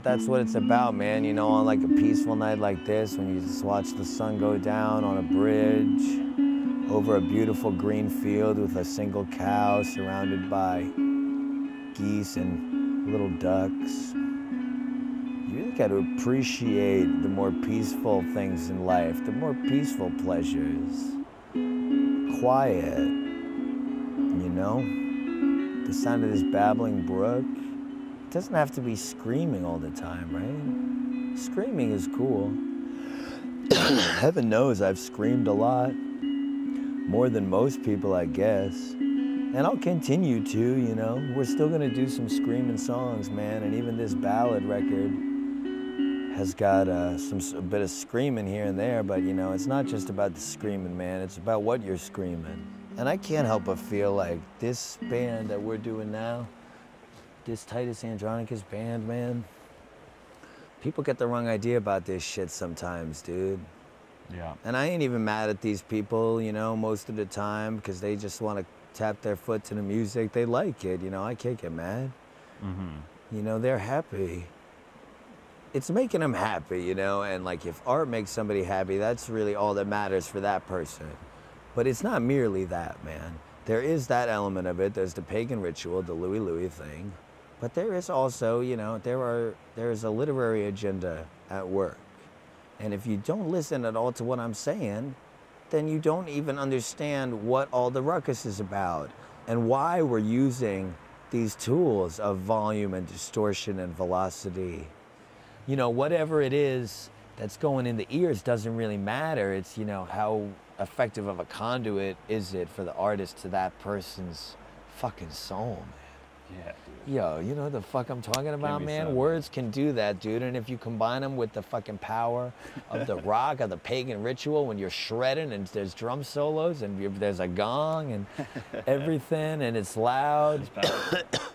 But that's what it's about, man, you know, on like a peaceful night like this, when you just watch the sun go down on a bridge over a beautiful green field with a single cow surrounded by geese and little ducks. You really got to appreciate the more peaceful things in life, the more peaceful pleasures. Quiet, you know? The sound of this babbling brook. It doesn't have to be screaming all the time, right? Screaming is cool. Heaven knows I've screamed a lot. More than most people, I guess. And I'll continue to, you know? We're still gonna do some screaming songs, man. And even this ballad record has got a bit of screaming here and there, but you know, it's not just about the screaming, man. It's about what you're screaming. And I can't help but feel like this band that we're doing now, this Titus Andronicus band, man. People get the wrong idea about this shit sometimes, dude. Yeah. And I ain't even mad at these people, you know, most of the time, because they just want to tap their foot to the music. They like it, you know, I can't get mad. Mm-hmm. You know, they're happy. It's making them happy, you know, and like if art makes somebody happy, that's really all that matters for that person. But it's not merely that, man. There is that element of it. There's the pagan ritual, the Louie Louie thing. But there is also, you know, there is a literary agenda at work. And if you don't listen at all to what I'm saying, then you don't even understand what all the ruckus is about and why we're using these tools of volume and distortion and velocity. You know, whatever it is that's going in the ears doesn't really matter. It's, you know, how effective of a conduit is it for the artist to that person's fucking soul, man. Yeah, dude. Yo, you know what the fuck I'm talking about, man? So, words can do that, dude. And if you combine them with the fucking power of the rock, of the pagan ritual, when you're shredding and there's drum solos and there's a gong and everything and it's loud. It's